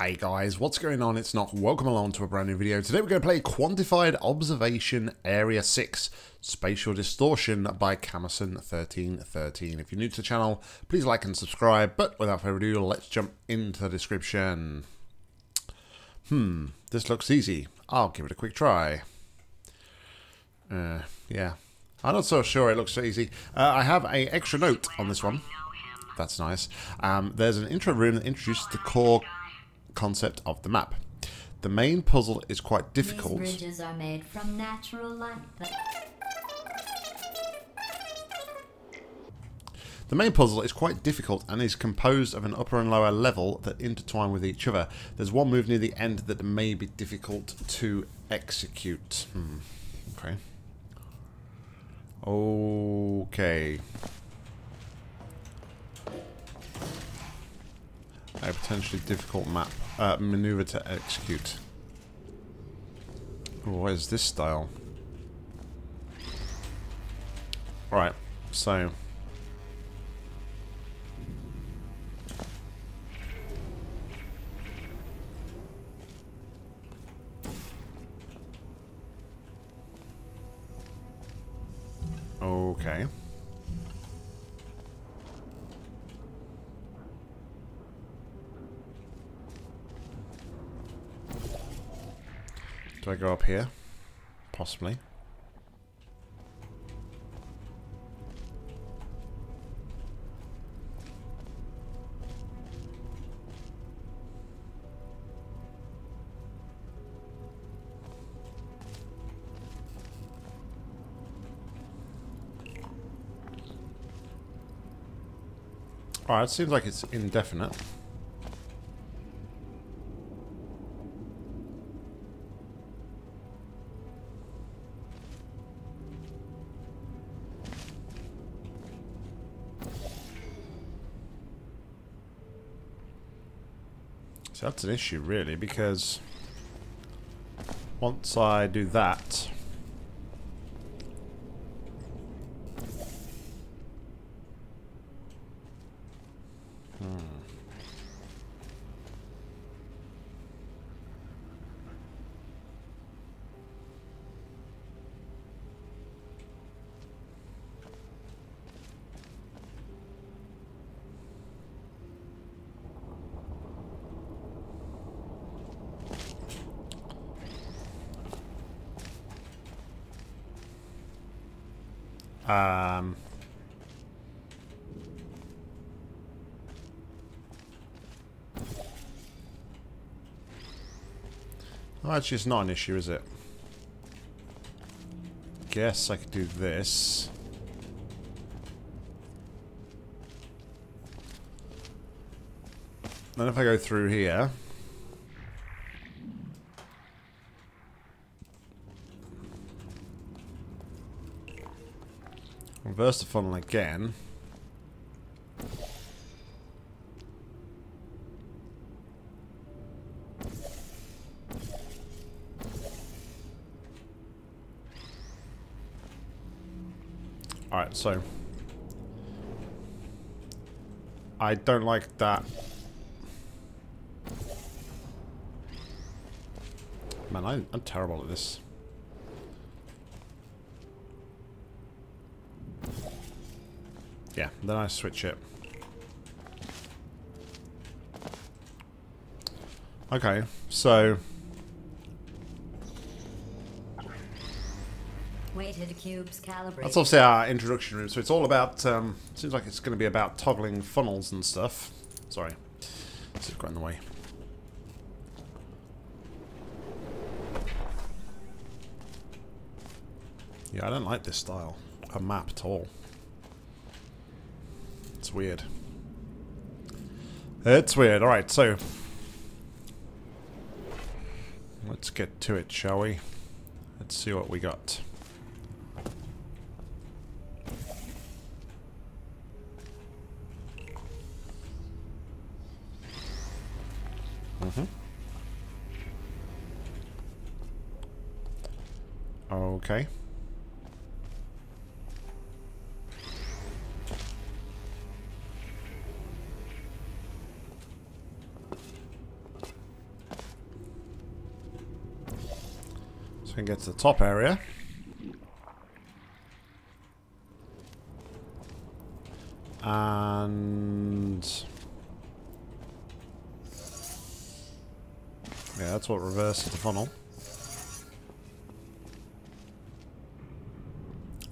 Hey guys, what's going on? It's Nock. Welcome along to a brand new video. Today we're going to play Quantified Observation Area 6, Spatial Distortion by camerson1313. If you're new to the channel, please like and subscribe. But without further ado, let's jump into the description. This looks easy. I'll give it a quick try. Yeah, I'm not so sure it looks so easy. I have an extra note on this one. That's nice. There's an intro room that introduces the core concept of the map. The main puzzle is quite difficult. These bridges are made from natural light. The main puzzle is quite difficult and is composed of an upper and lower level that intertwine with each other. There's one move near the end that may be difficult to execute. Okay. Okay. A potentially difficult map maneuver to execute. Ooh, what is this style? Right, so okay. Do I go up here? Possibly. Alright, it seems like it's indefinite. So that's an issue, really, because once I do that, actually it's not an issue, is it? Guess I could do this. Then if I go through here, reverse the funnel again. Alright, so I don't like that. Man, I'm terrible at this. Yeah, then I switch it. Okay, so weighted cubes calibrated. That's obviously our introduction room, so it's all about seems like it's going to be about toggling funnels and stuff. Sorry, this is got in the way. Yeah, I don't like this style of map at all. It's weird. It's weird. All right, so let's get to it, shall we? Let's see what we got. Okay. So we can get to the top area. And... yeah, that's what reverses the funnel.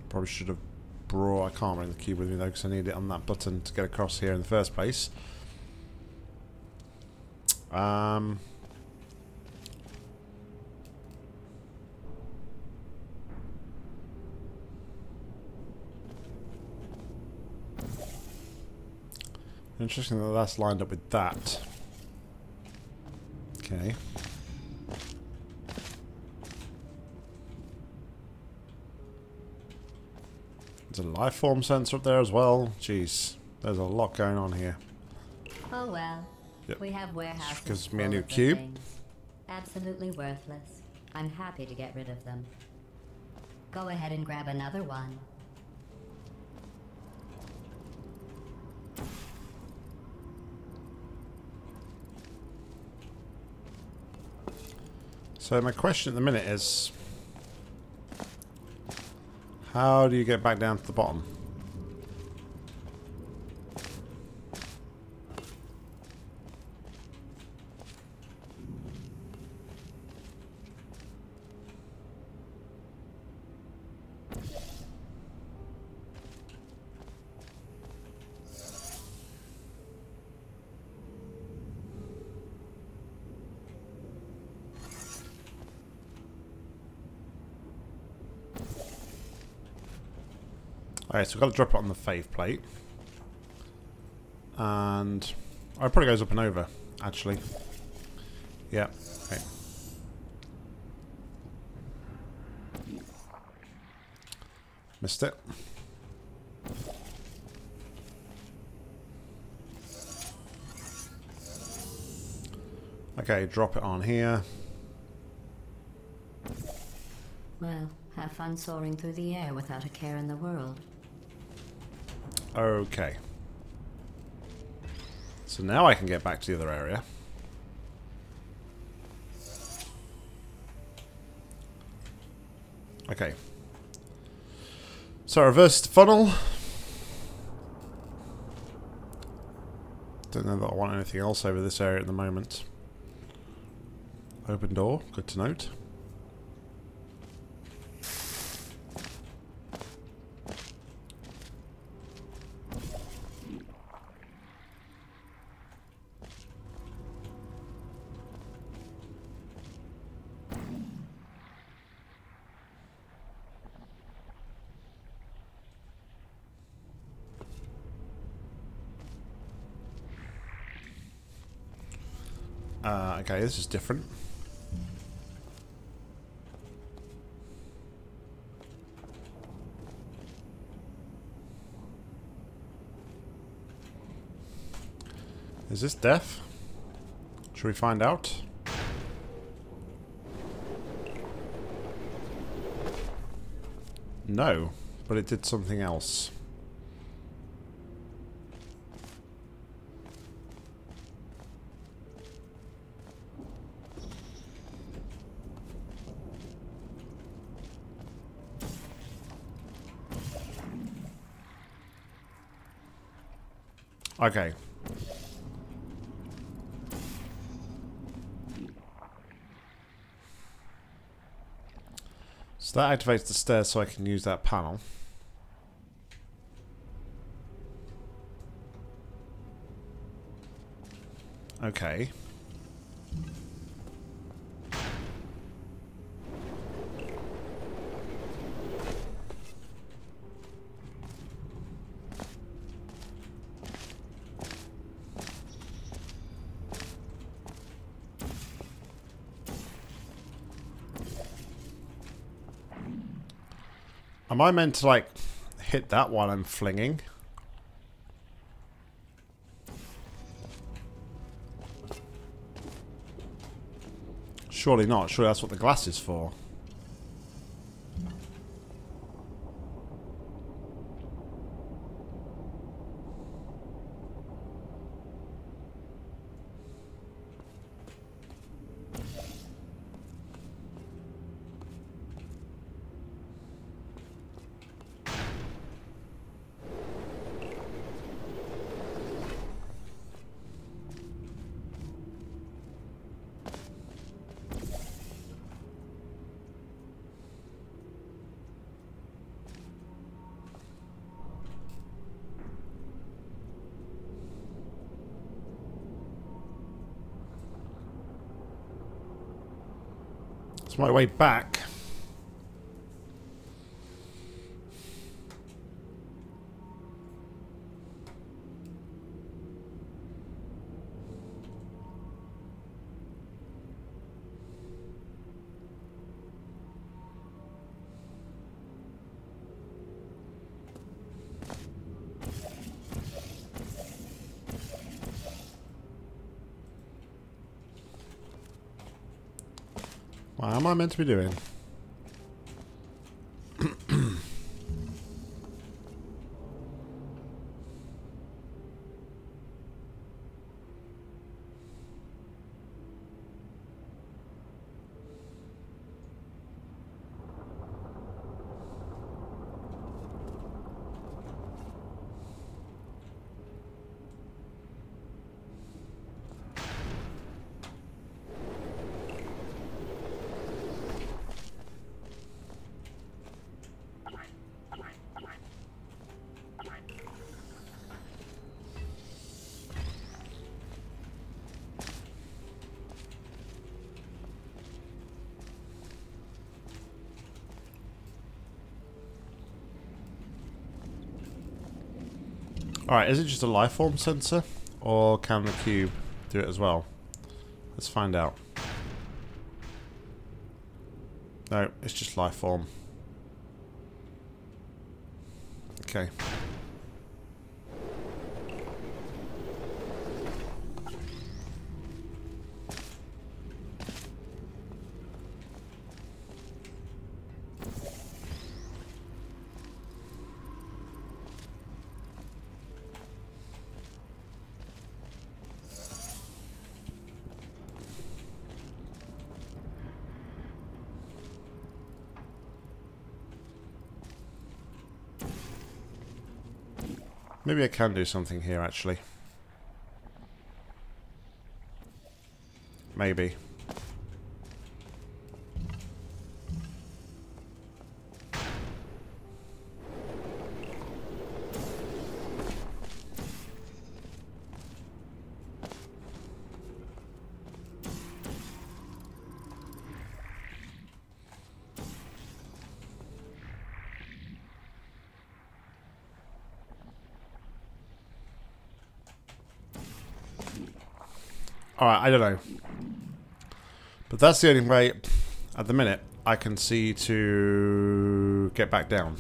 Probably should have brought... I can't bring the cube with me though because I need it on that button to get across here in the first place. Interesting that that's lined up with that. Okay. There's a life form sensor up there as well. Jeez, there's a lot going on here. Oh well. Yep. We have warehouses. Because me and your cube. Absolutely worthless. I'm happy to get rid of them. Go ahead and grab another one. So my question at the minute is, how do you get back down to the bottom? Alright, so we've got to drop it on the faith plate. And... oh, it probably goes up and over, actually. Yeah, okay. Missed it. Okay, drop it on here. Well, have fun soaring through the air without a care in the world. Okay. So now I can get back to the other area. Okay. So reverse the funnel. Don't know that I want anything else over this area at the moment. Open door, good to note. Okay, this is different. Is this death? Should we find out? No, but it did something else. Okay. So that activates the stairs so I can use that panel. Okay. Am I meant to, like, hit that while I'm flinging? Surely not. Surely that's what the glass is for. It's my way back. What am I meant to be doing? Alright, is it just a life form sensor, or can the cube do it as well? Let's find out. No, it's just life form. Okay. Maybe I can do something here, actually. Maybe. Alright, I don't know. But that's the only way, at the minute, I can see to get back down.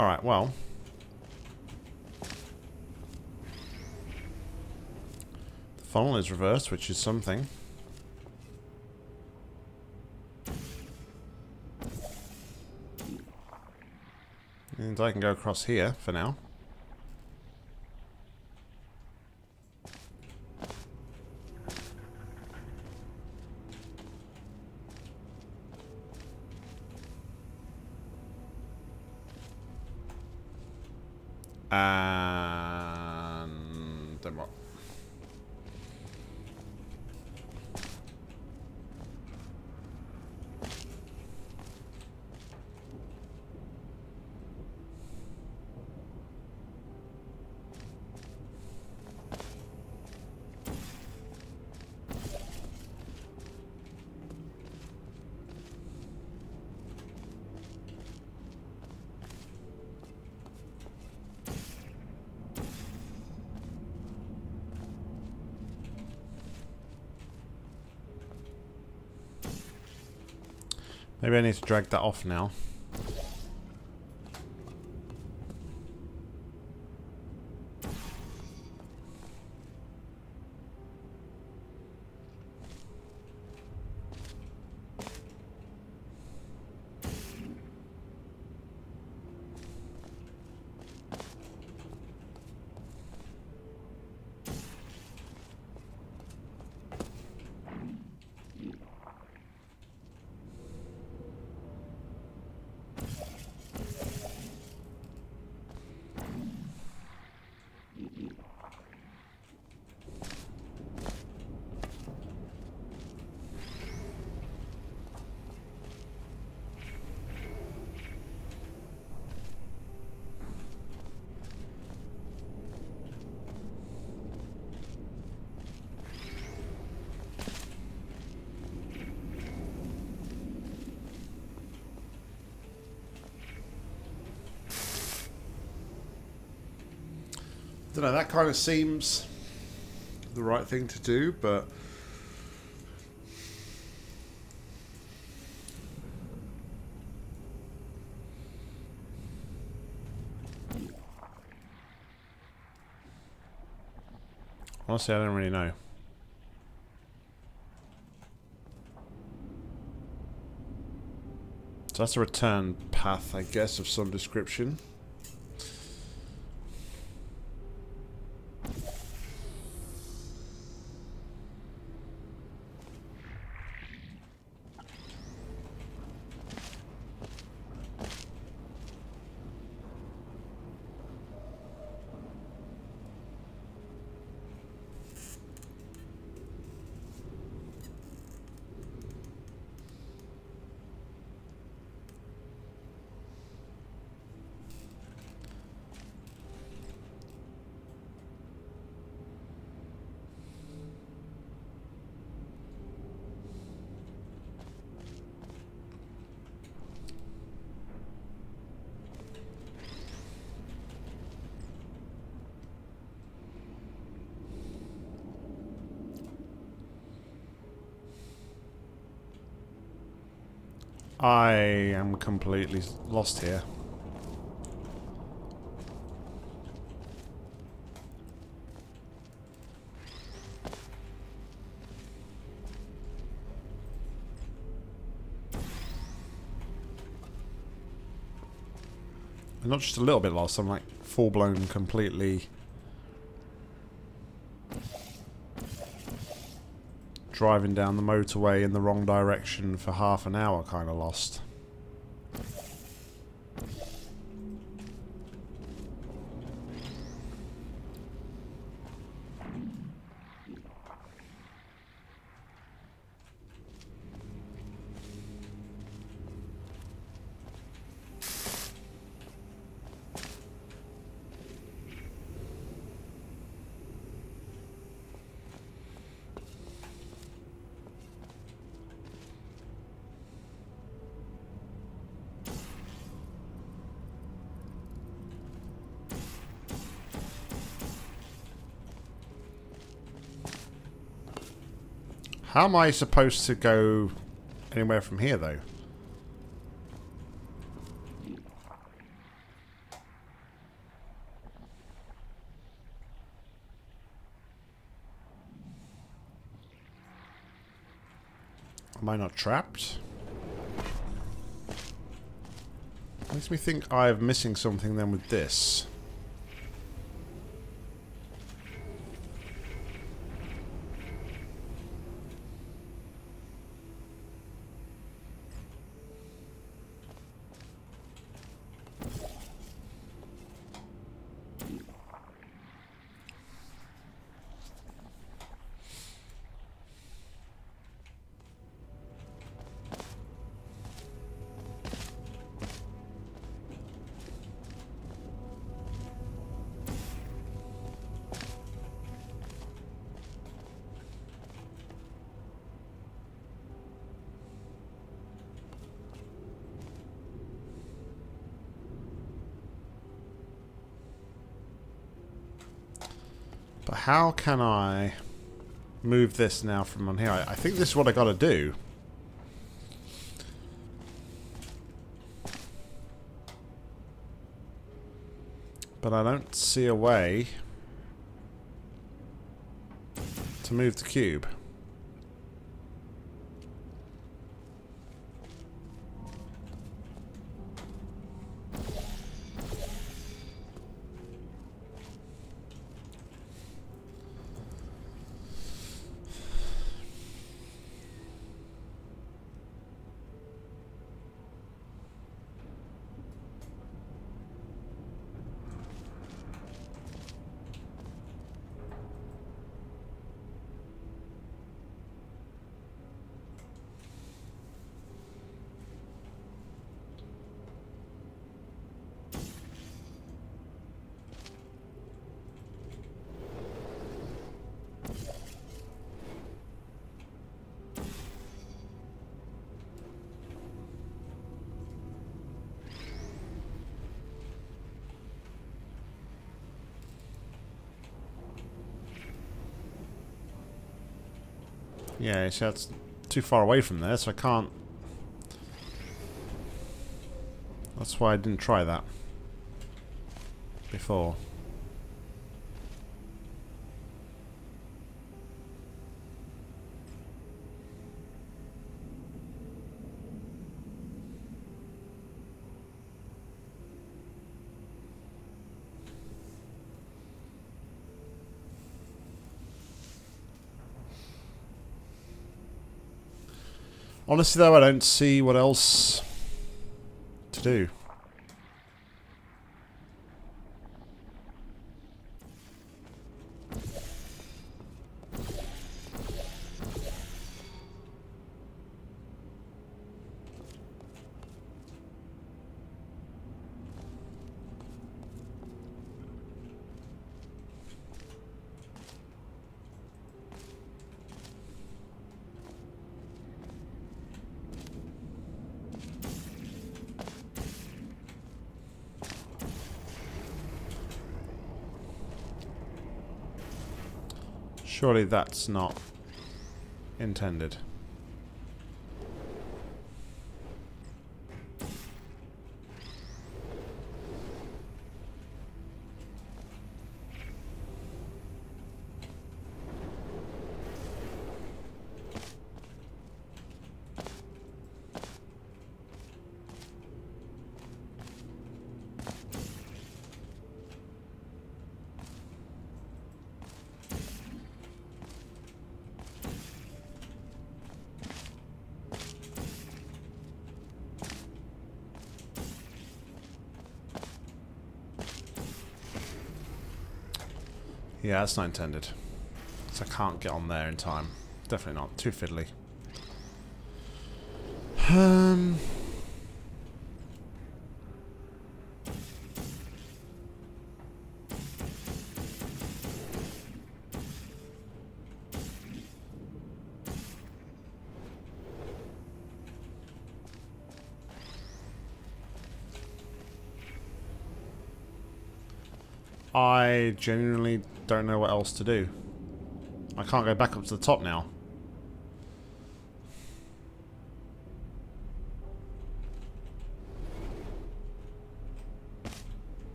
Alright, well. The funnel is reversed, which is something. And I can go across here for now. And then what? Maybe I need to drag that off now. don't know, that kind of seems the right thing to do, but honestly, I don't really know. So that's a return path, I guess, of some description. I am completely lost here. I'm not just a little bit lost, I'm like full-blown completely driving down the motorway in the wrong direction for half an hour, kind of lost. How am I supposed to go anywhere from here, though? Am I not trapped? Makes me think I'm missing something then with this. But how can I move this now from on here? I think this is what I gotta do. But I don't see a way to move the cube. Yeah, so it's too far away from there, so I can't... That's why I didn't try that before. Honestly though, I don't see what else to do. Surely that's not intended. Yeah, that's not intended. So I can't get on there in time. Definitely not. Too fiddly. I genuinely don't know what else to do. I can't go back up to the top now.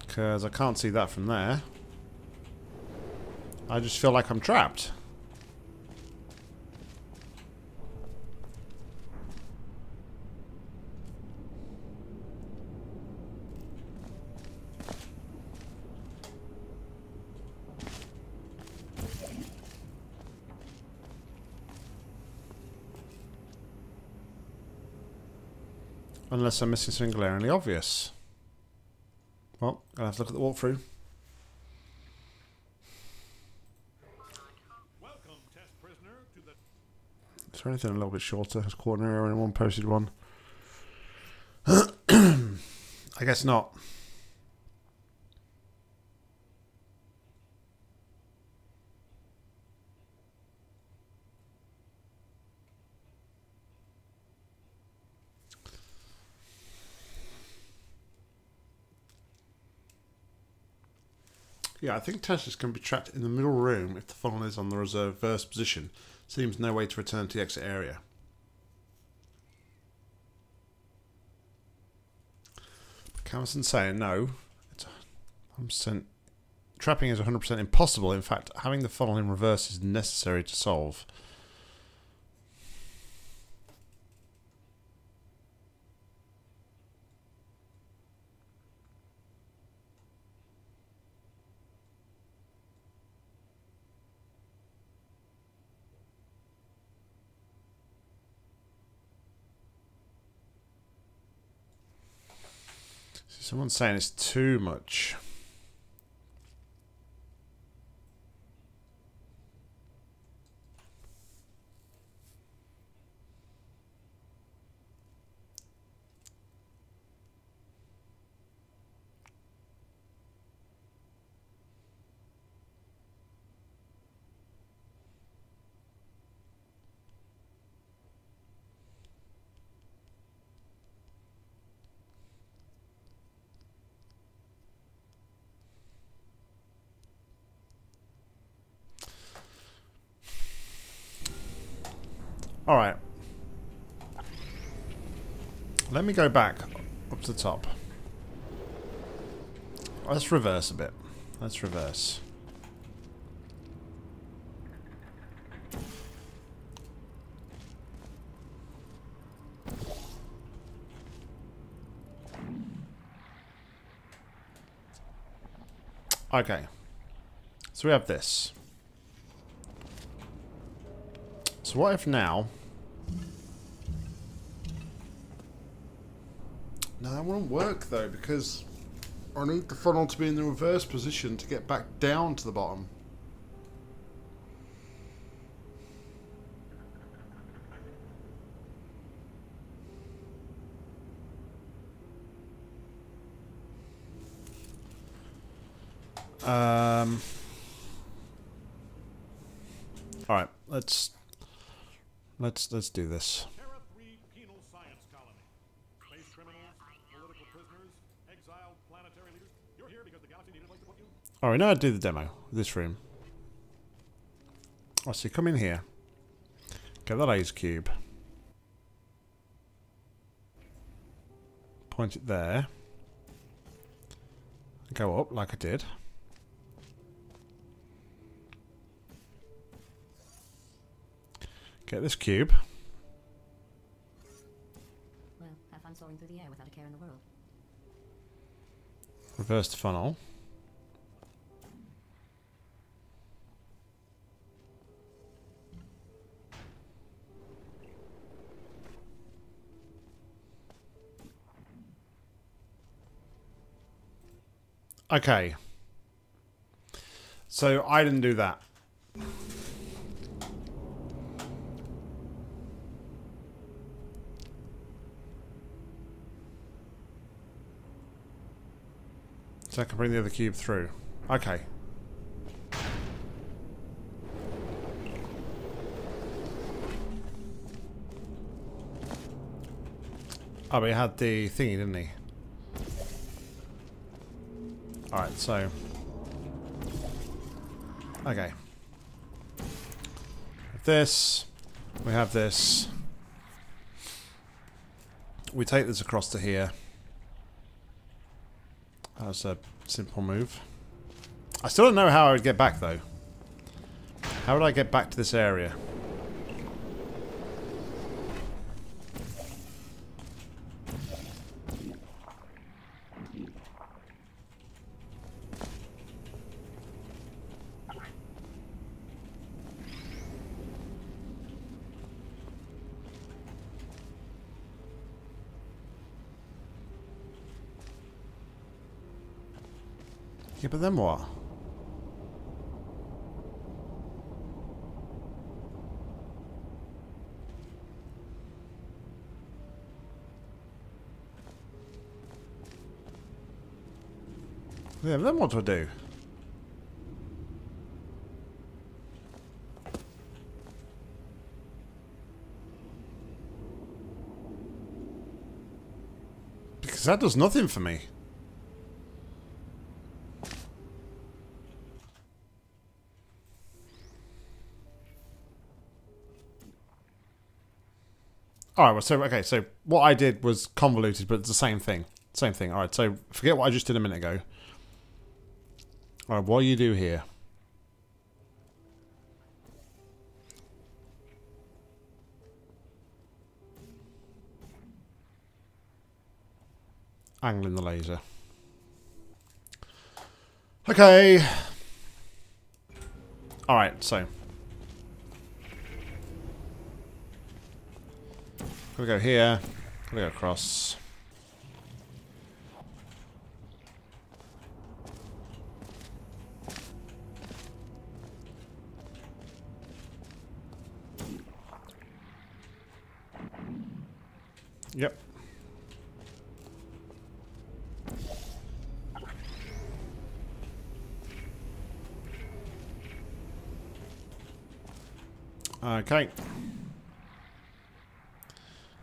Because I can't see that from there. I just feel like I'm trapped. Unless I'm missing something glaringly obvious. Well, I'll have to look at the walkthrough. Welcome, test prisoner, to the... Is there anything a little bit shorter? Has caught an error in one posted one? I guess not. Yeah, I think testers can be trapped in the middle room if the funnel is on the reverse position. Seems no way to return to the exit area. Camerson's saying no. It's 100%. Trapping is 100% impossible. In fact, having the funnel in reverse is necessary to solve. Someone's saying it's too much. Alright. Let me go back up to the top. Let's reverse a bit. Let's reverse. Okay. So we have this. So what if now... No, that wouldn't work though, because I need the funnel to be in the reverse position to get back down to the bottom. All right, let's do this. All right, now I do the demo. This room. Oh, so you come in here. Get that ice cube. Point it there. Go up like I did. Get this cube. Well, have fun soaring through the air without a care in the world. Reverse the funnel. Okay. So I didn't do that. So I can bring the other cube through. Okay. Oh, but he had the thingy, didn't he? Alright, so... Okay. This. We have this. We take this across to here. That's a simple move. I still don't know how I would get back, though. How would I get back to this area? Yeah, but then what? Yeah, but then what do I do? Because that does nothing for me. Alright, well, so, okay, so what I did was convoluted, but it's the same thing. Same thing. Alright, so forget what I just did a minute ago. Alright, what do you do here? Angling the laser. Okay. Alright, so... Gotta go here. Gotta go across. Yep. Okay.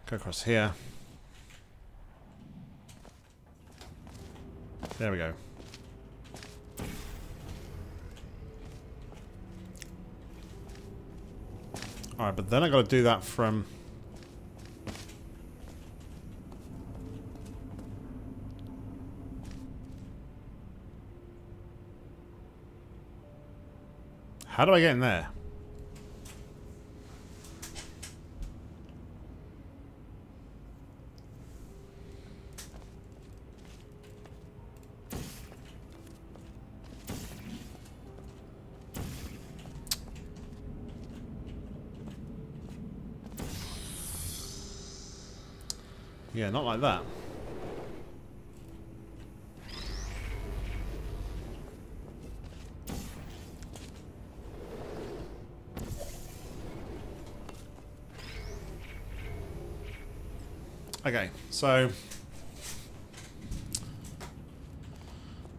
Go across here. There we go. Alright, but then I gotta do that from... How do I get in there? Yeah, not like that. Okay, so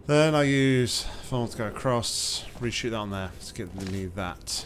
then I use funnel to go across, reshoot that on there to give me that.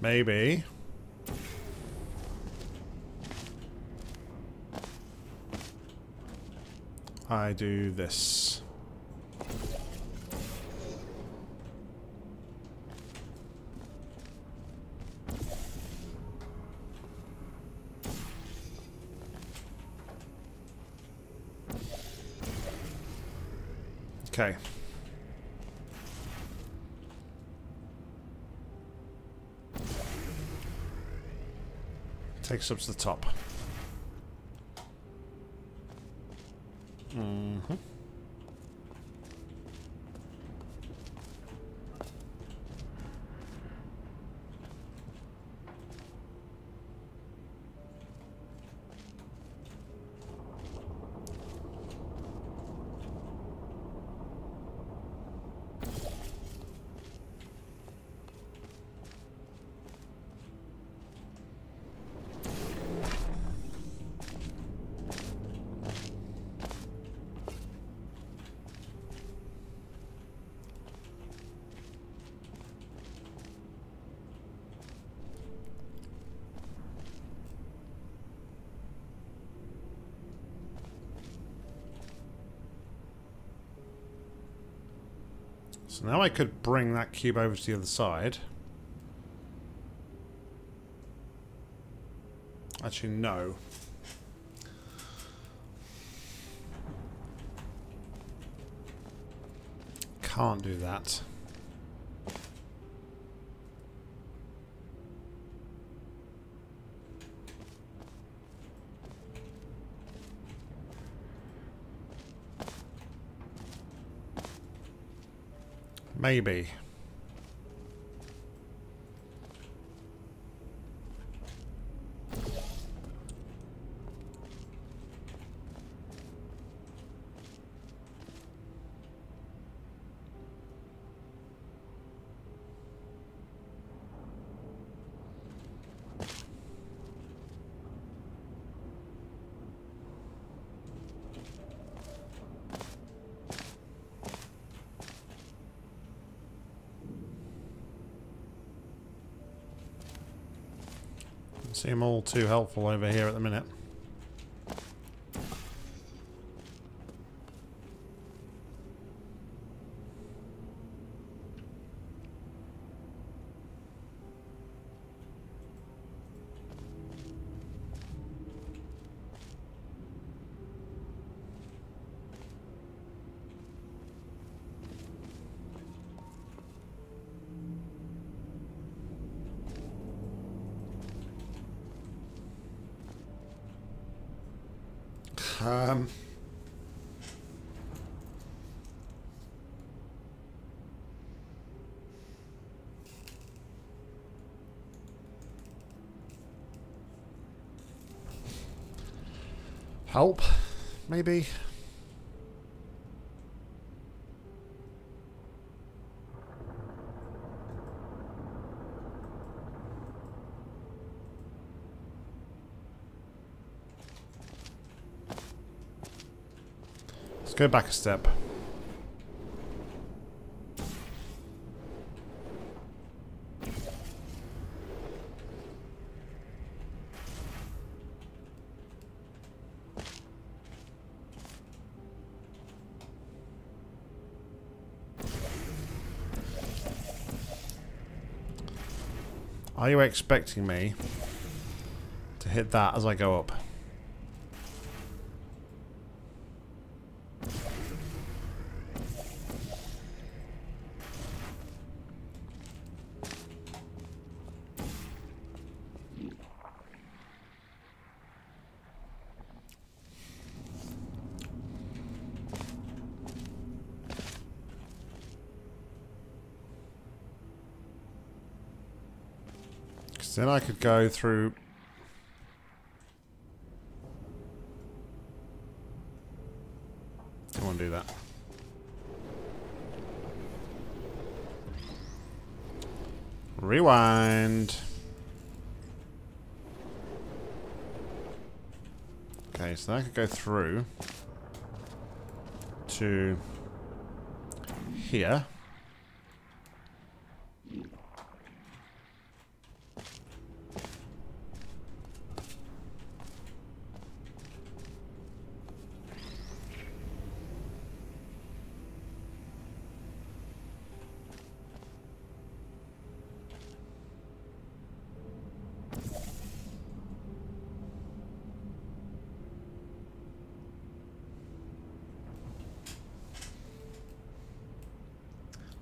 Maybe. I do this. Okay. Takes up to the top. Mm-hmm. So now I could bring that cube over to the other side. Actually, no. Can't do that. Maybe. Seem all too helpful over here at the minute. maybe. Let's go back a step. Are you expecting me to hit that as I go up? Then I could go through. Don't want to do that. Rewind. Okay, so I could go through to here.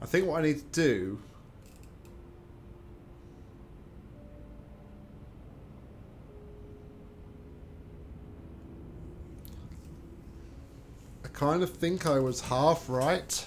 I think what I need to do I kind of think I was half right.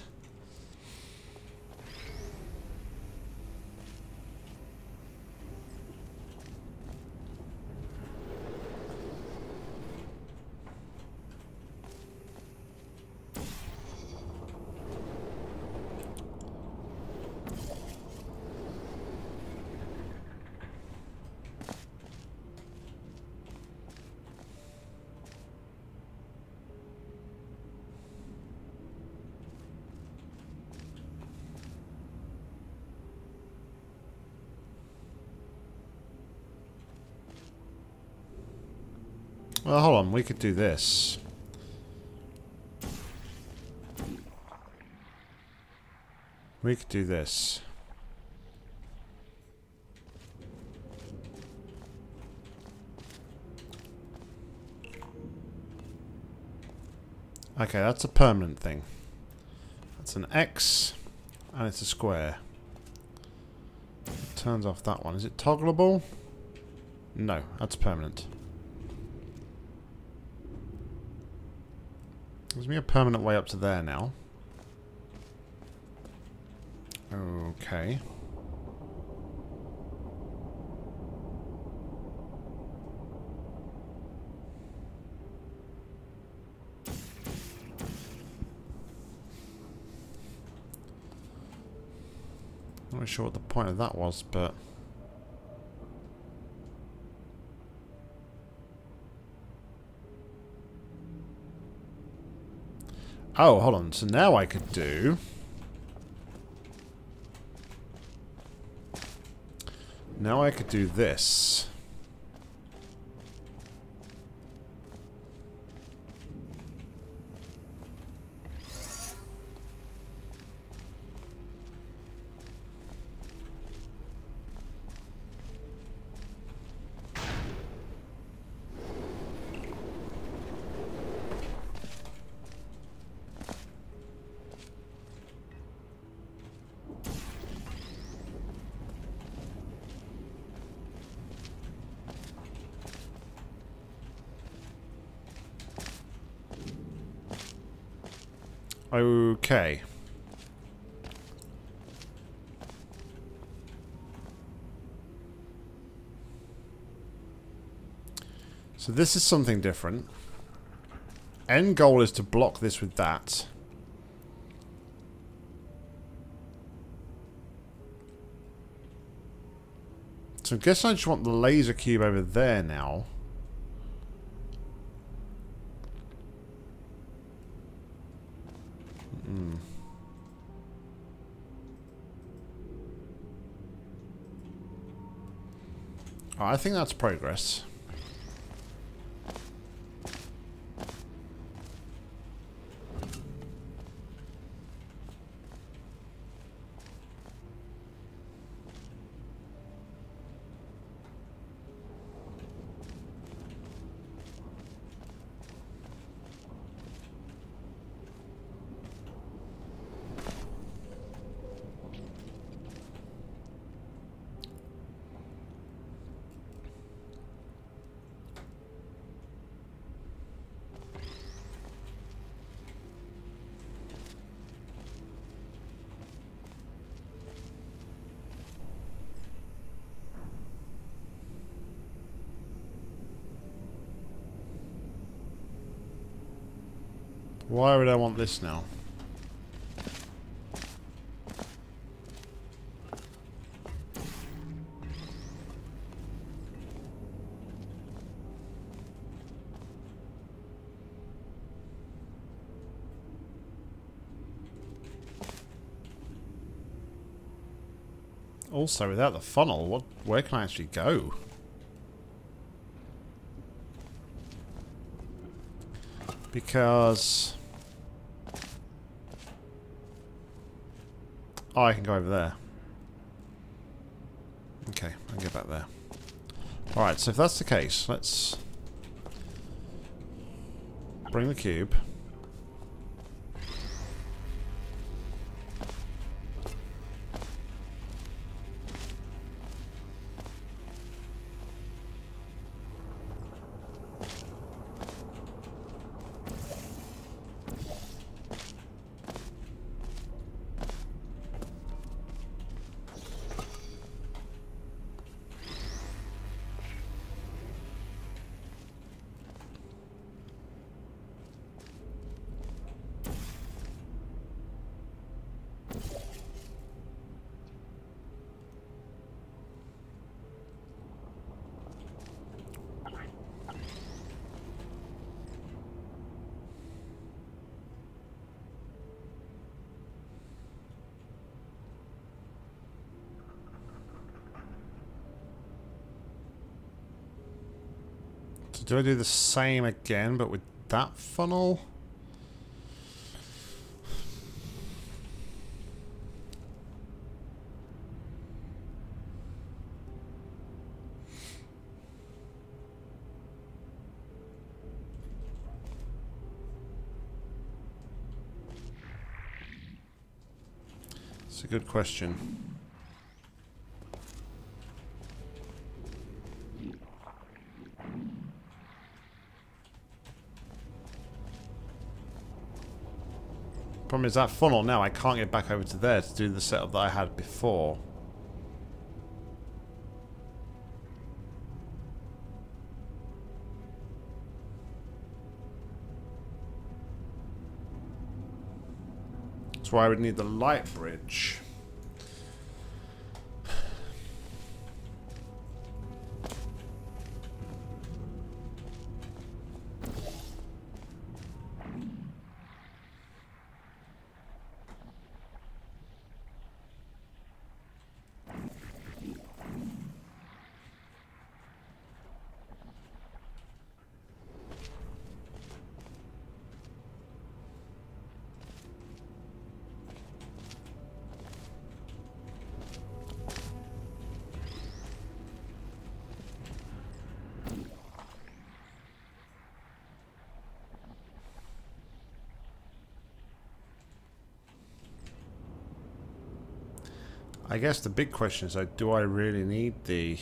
Well, hold on, we could do this. We could do this. Okay, that's a permanent thing. That's an X, and it's a square. It turns off that one. Is it toggleable? No, that's permanent. Gives me a permanent way up to there now. Okay. Not really sure what the point of that was, but... Oh, hold on. So now I could do... Now I could do this. Okay. So this is something different. End goal is to block this with that. So I guess I just want the laser cube over there now. Mm. Oh, I think that's progress. Why would I want this now? Also, without the funnel, where can I actually go? Because... oh, I can go over there. Okay, I can go back there. Alright, so if that's the case, let's bring the cube. Do I do the same again, but with that funnel? It's a good question. Problem is that funnel now, I can't get back over to there to do the setup that I had before. That's why I would need the light bridge. I guess the big question is, do I really need the...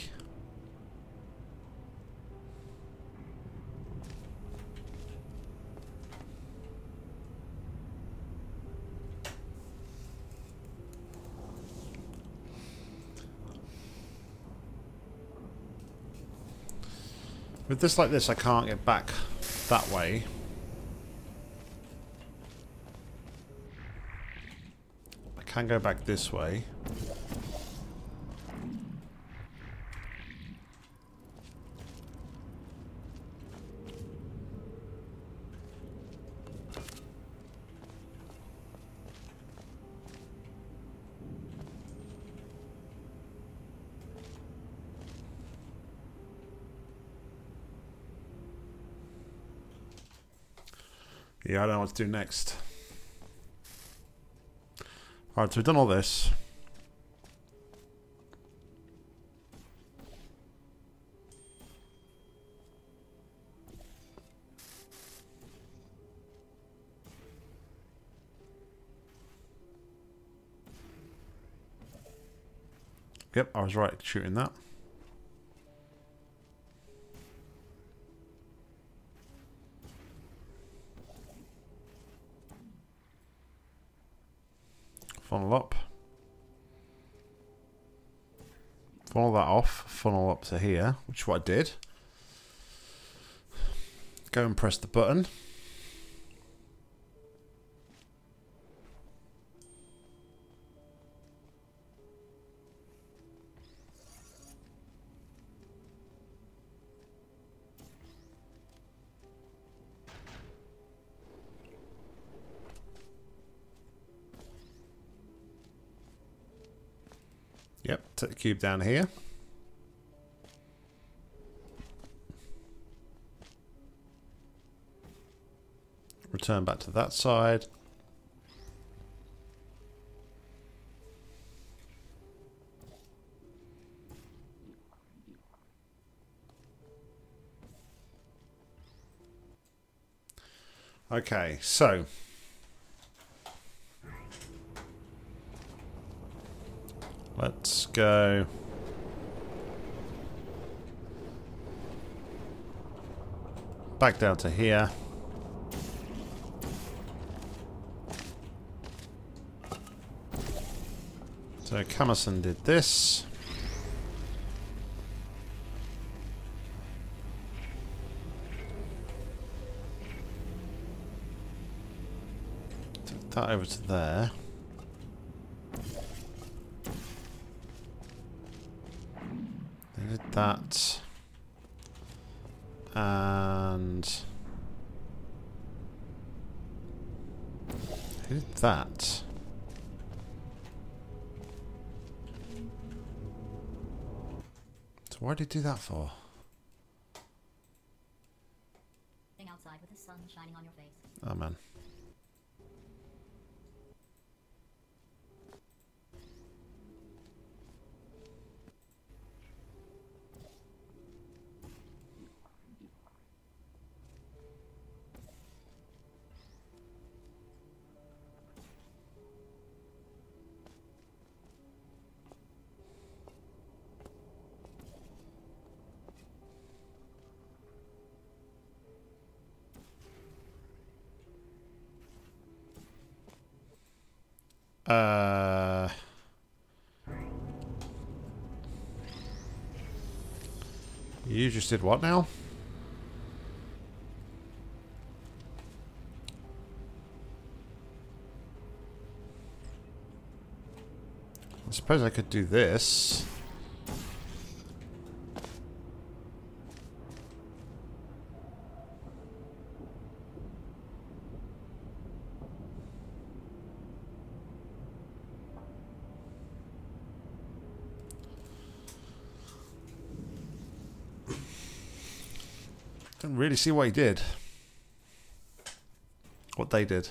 With this like this, I can't get back that way. can go back this way. Yeah, I don't know what to do next. Alright, so we've done all this. Yep, I was right shooting that. Funnel up. Funnel that off. Funnel up to here, which is what I did. Go and press the button. Yep, take the cube down here. Return back to that side. Okay, so... let's go. Back down to here. So Camerson did this. Took that over to there. That and who did that? So why did he do that for? Outside with the sun shining on your face. Oh man. You just did what now? I suppose I could do this. Didn't really see what he did. What they did.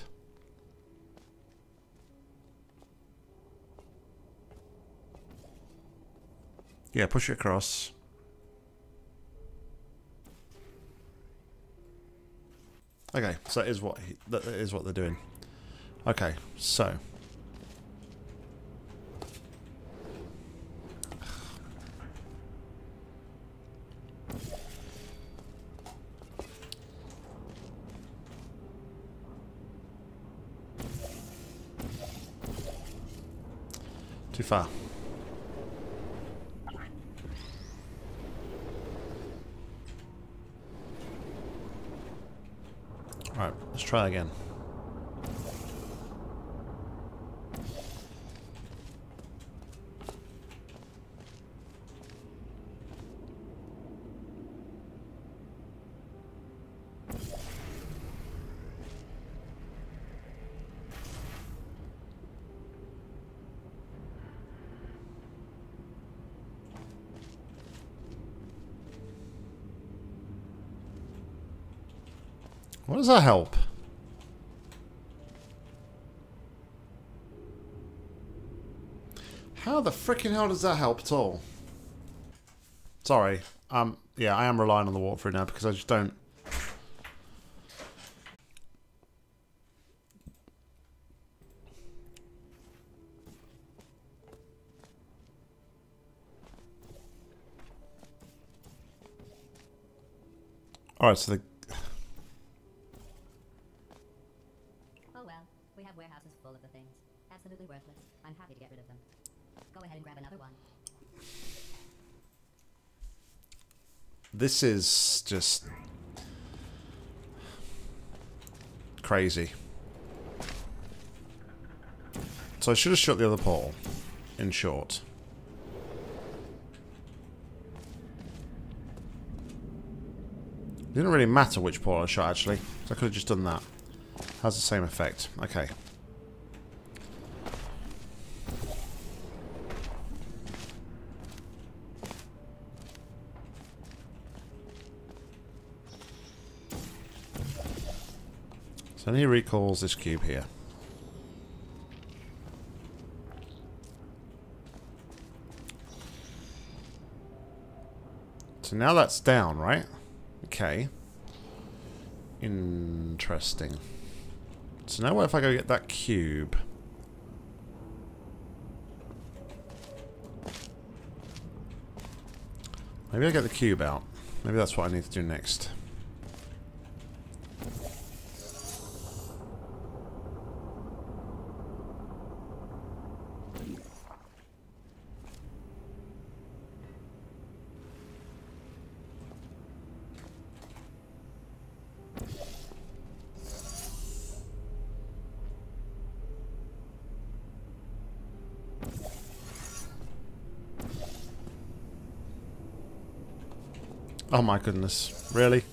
Yeah, push it across. Okay, so that is what they're doing. Okay, so too far. Alright, let's try again. What does that help? How the frickin' hell does that help at all? Sorry. Yeah, I am relying on the walkthrough now because I just don't... Alright, so the... Oh well, we have warehouses full of the things. Absolutely worthless. I'm happy to get rid of them. Go ahead and grab another one. This is just crazy. So I should have shut the other portal, in short. It didn't really matter which portal I shot actually, so I could have just done that. Has the same effect. Okay. So he recalls this cube here. So now that's down, right? Okay. Interesting. So now what if I go get that cube? Maybe I get the cube out. Maybe that's what I need to do next. Oh my goodness, really?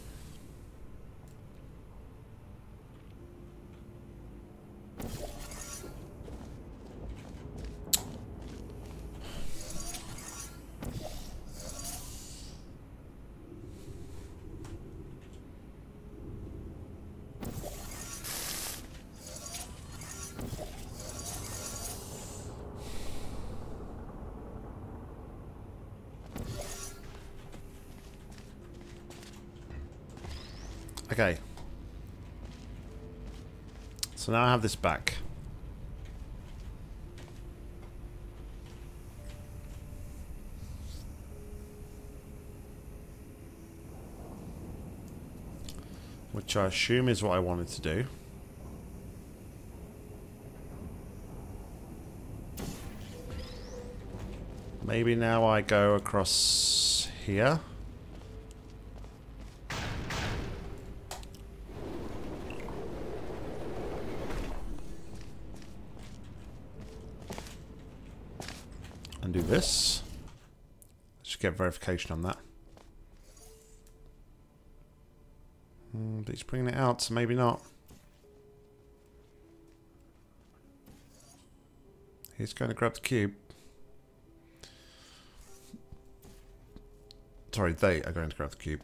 Okay, so now I have this back. Which I assume is what I wanted to do. Maybe now I go across here. Do this. Let's just get verification on that. But he's bringing it out, so maybe not. He's going to grab the cube. Sorry, they are going to grab the cube.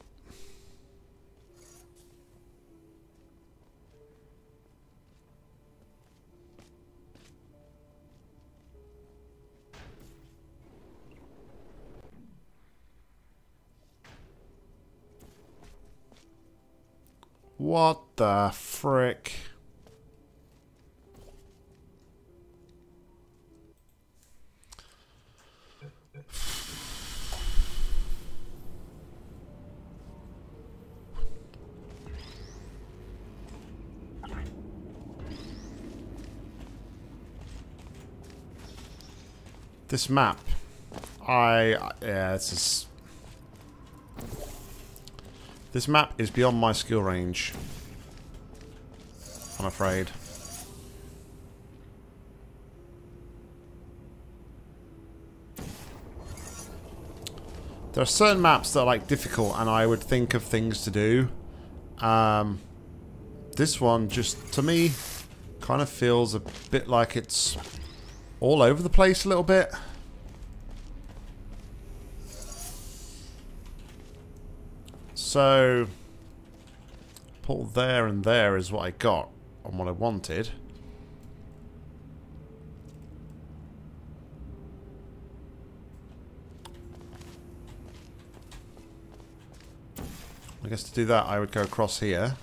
What the frick? This map, yeah, it's just... This map is beyond my skill range, I'm afraid. There are certain maps that are like difficult and I would think of things to do. This one just, to me, kind of feels a bit like it's all over the place a little bit. So, Pull there and there is what I got and what I wanted. I guess to do that I would go across here.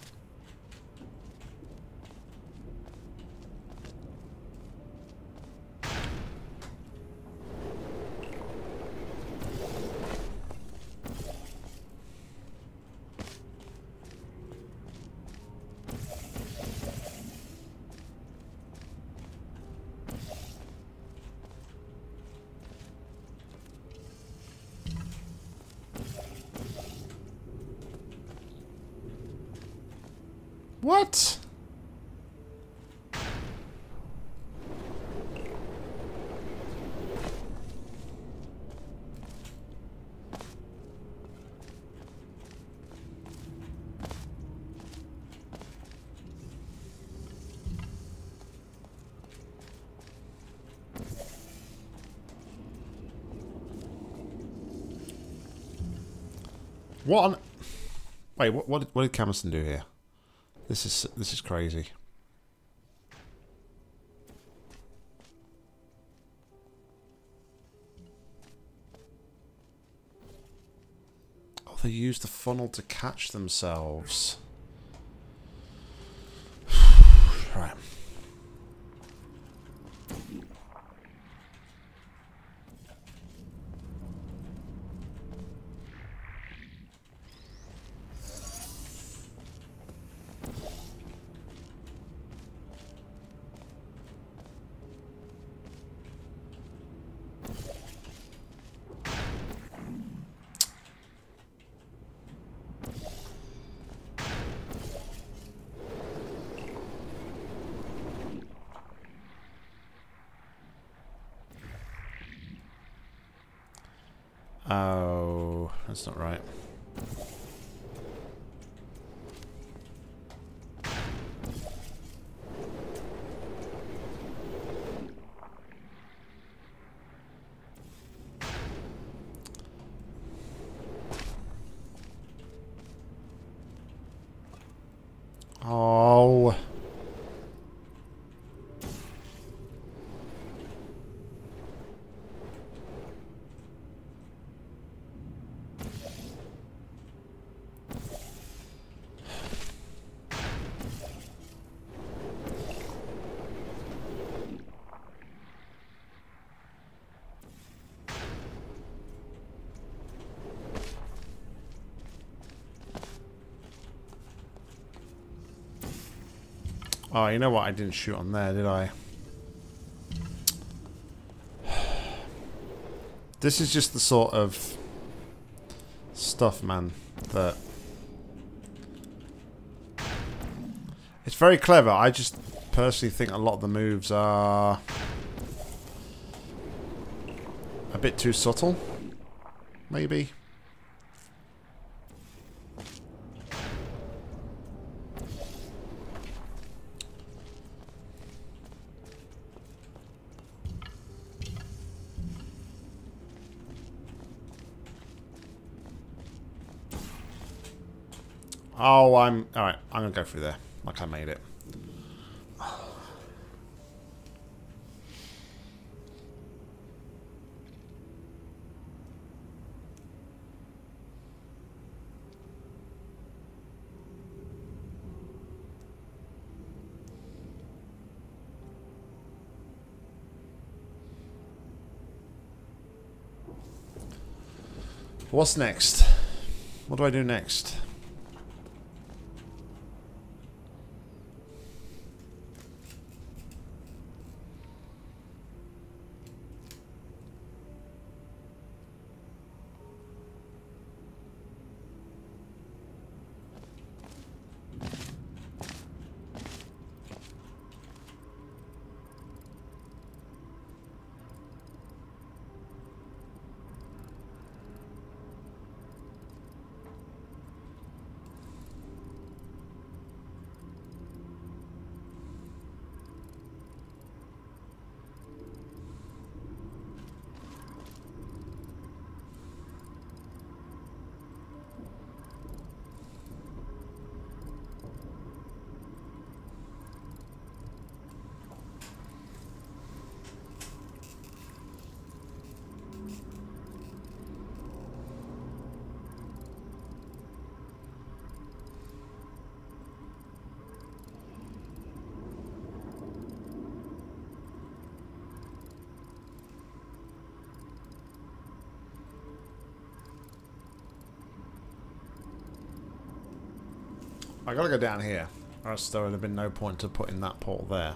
What? What on... Wait, what did Camerson do here? This is crazy. Oh, they used the funnel to catch themselves. Right. Oh, that's not right. Oh. Oh, you know what? I didn't shoot on there, did I? This is just the sort of stuff, man, that... It's very clever. I just personally think a lot of the moves are a bit too subtle, maybe. Oh, I'm... Alright, I'm gonna go through there. Like I made it. What's next? What do I do next? I gotta go down here, or else there would have been no point to putting that portal there.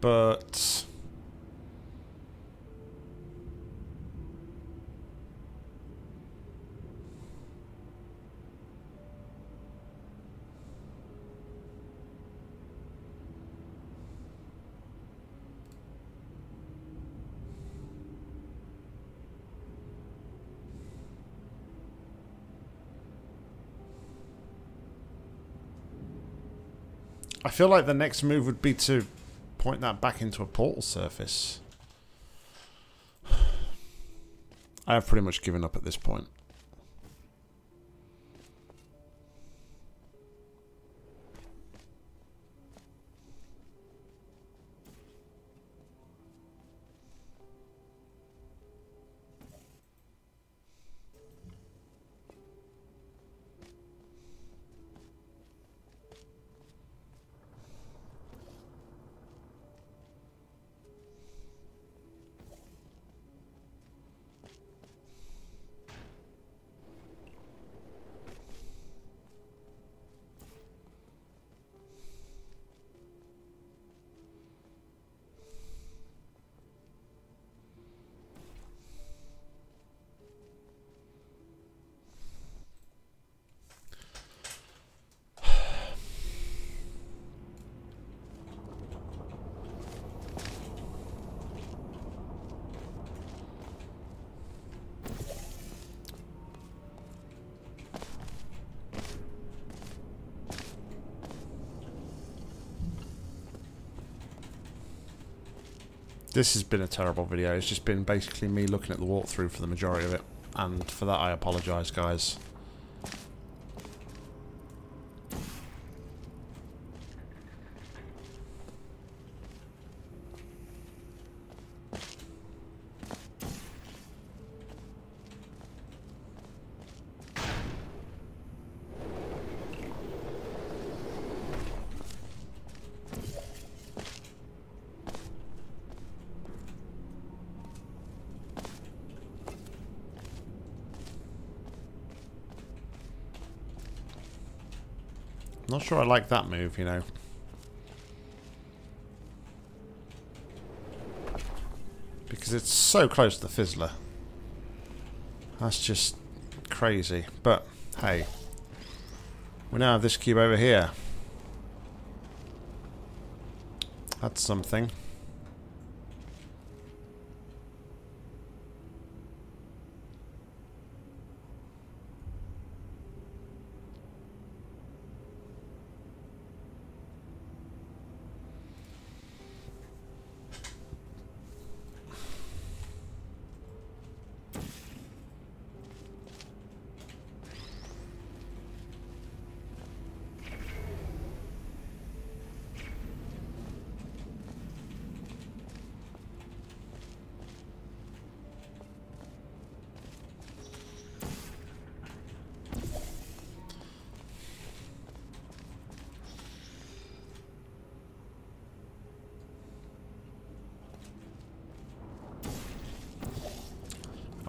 But I feel like the next move would be to point that back into a portal surface. I have pretty much given up at this point. This has been a terrible video. It's just been basically me looking at the walkthrough for the majority of it. And for that, I apologise, guys. Not sure I like that move, you know. Because it's so close to the fizzler. That's just crazy. But, hey. We now have this cube over here. That's something.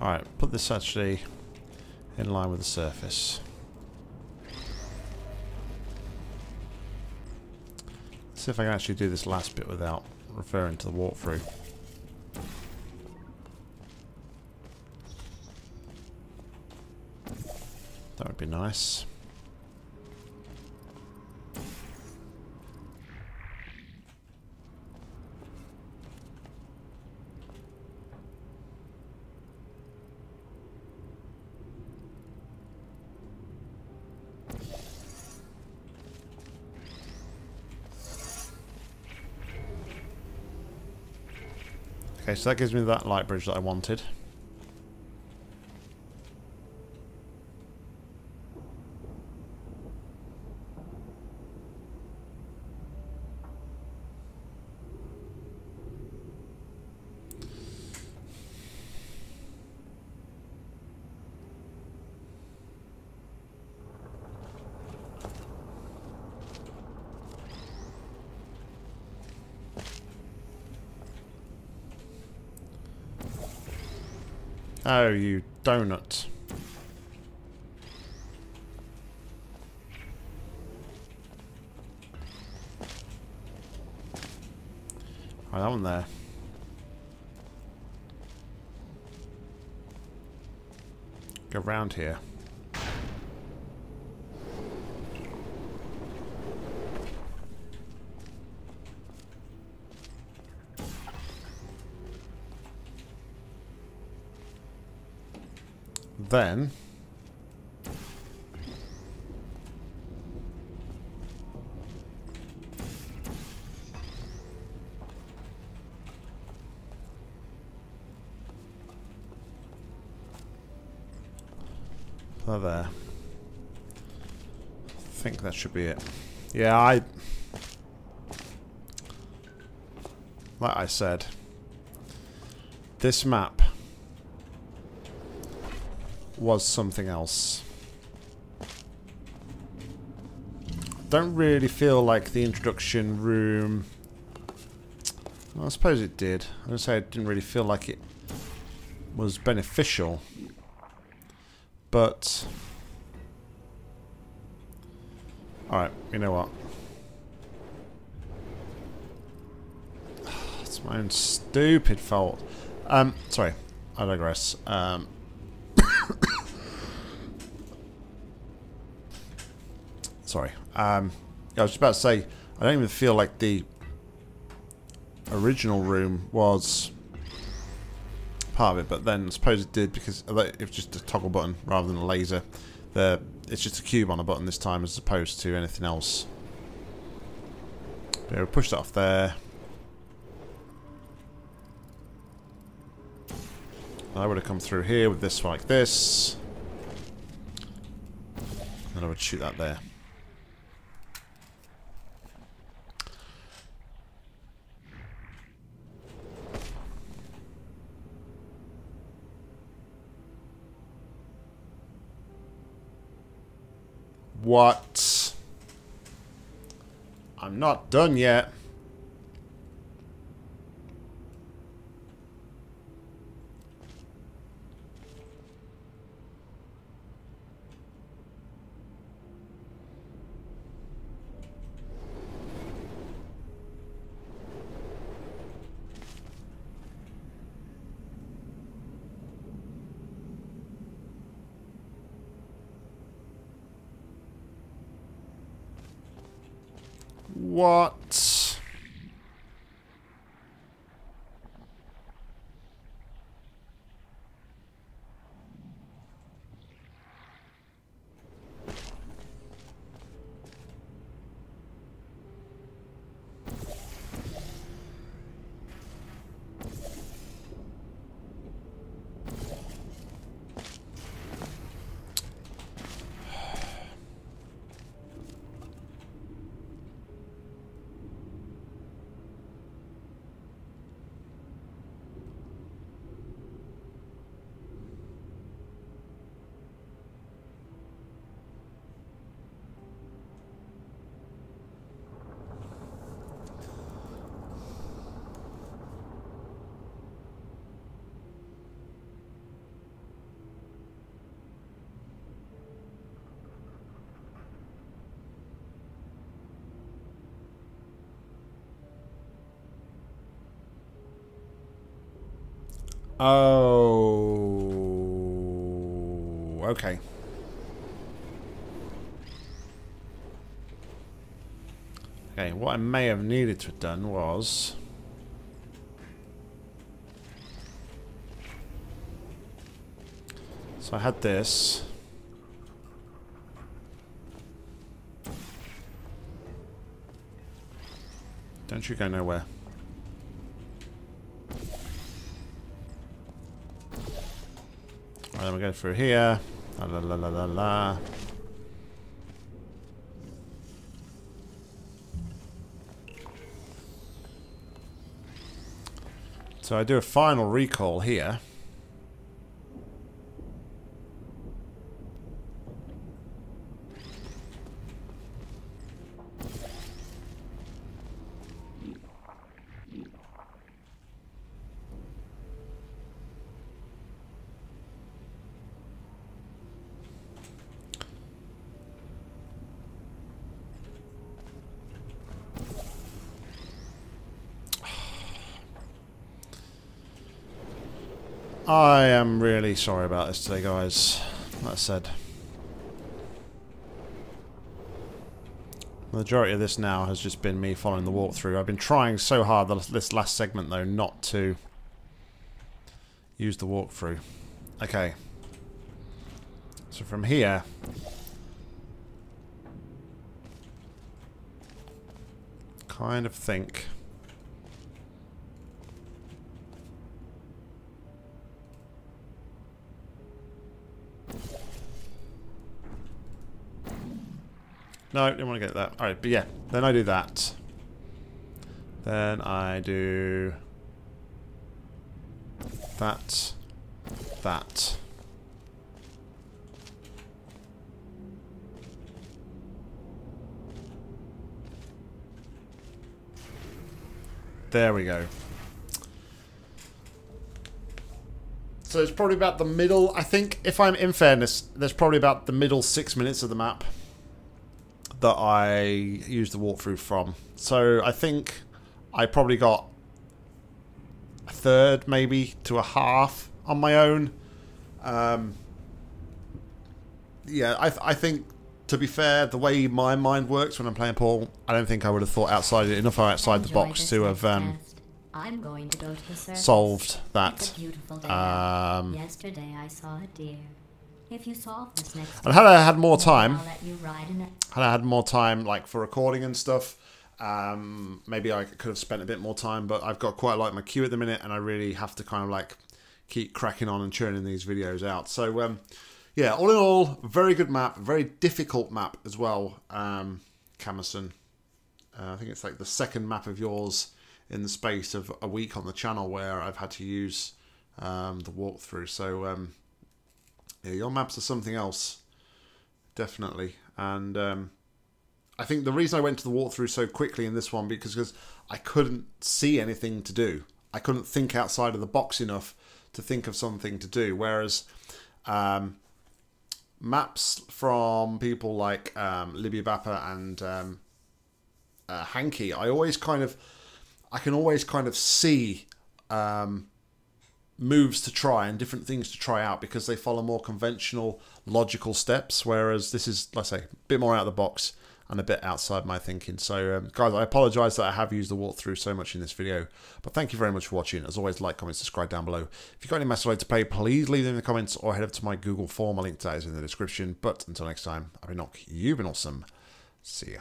Alright, put this actually in line with the surface. Let's see if I can actually do this last bit without referring to the walkthrough. That would be nice. Okay, so that gives me that light bridge that I wanted. Oh, you donut. Right, that one there. Go round here. Then there. I think that should be it. Yeah, like I said, this map was something else. Don't really feel like the introduction room... Well, I suppose it did. I'm going to say I didn't really feel like it was beneficial. But... Alright, you know what? It's my own stupid fault. Sorry, I digress. Sorry. I was just about to say, I don't even feel like the original room was part of it, but then I suppose it did because it's just a toggle button rather than a laser. It's just a cube on a button this time as opposed to anything else. Yeah, we'll push that off there. I would have come through here with this like this. And I would shoot that there. What? I'm not done yet. What? Oh, okay. Okay, what I may have needed to have done was... So I had this. Don't you go nowhere. Then we go through here. La la la la la la. So I do a final recall here. I am really sorry about this today, guys. Like I said, the majority of this now has just been me following the walkthrough. I've been trying so hard this last segment, though, not to use the walkthrough. Okay. So from here... kind of think... no, didn't want to get that. Alright, but yeah. Then I do that. Then I do... that. That. There we go. So it's probably about the middle, I think, if I'm in fairness, there's probably about the middle 6 minutes of the map that I used the walkthrough from. So I think I probably got a third, maybe, to a half on my own. Yeah, I think, to be fair, the way my mind works when I'm playing Paul, I don't think I would have thought outside the box to have solved that. Yesterday I saw a deer. If you solve this next and had I had more time, like for recording and stuff, maybe I could have spent a bit more time. But I've got quite like my queue at the minute, and I really have to kind of like keep cracking on and churning these videos out. So yeah, all in all, very good map, very difficult map as well. Camerson, I think it's like the second map of yours in the space of a week on the channel where I've had to use the walkthrough. So. Yeah, your maps are something else, definitely. And I think the reason I went to the walkthrough so quickly in this one because I couldn't see anything to do. I couldn't think outside of the box enough to think of something to do. Whereas maps from people like Libby Bapa and Hanky, I can always kind of see. Moves to try and different things to try out because they follow more conventional logical steps, whereas this is, let's say, a bit more out of the box and a bit outside my thinking. So guys, I apologize that I have used the walkthrough so much in this video, but thank you very much for watching. As always, like, comment, subscribe down below. If you've got any maps to play, please leave them in the comments or head up to my Google form. I'll link to that in the description. But until next time, I've been Nock, you've been awesome. See ya.